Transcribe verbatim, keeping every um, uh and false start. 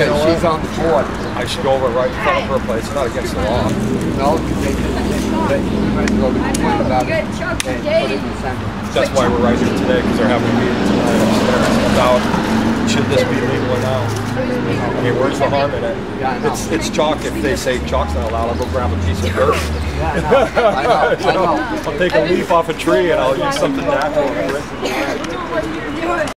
because she's on the board. I should go over right in front of her place. It's not against the law. No, they might go to complain about it and put it in the center. That's why we're right here today, because they're having a meeting tonight upstairs about should this be legal or not. I mean, where's the harm in it? Yeah, I know. It's, it's chalk. If they say chalk's not allowed, I'll go grab a piece of dirt. Yeah, I know. I know. I know. I'll take a leaf off a tree and I'll use something natural.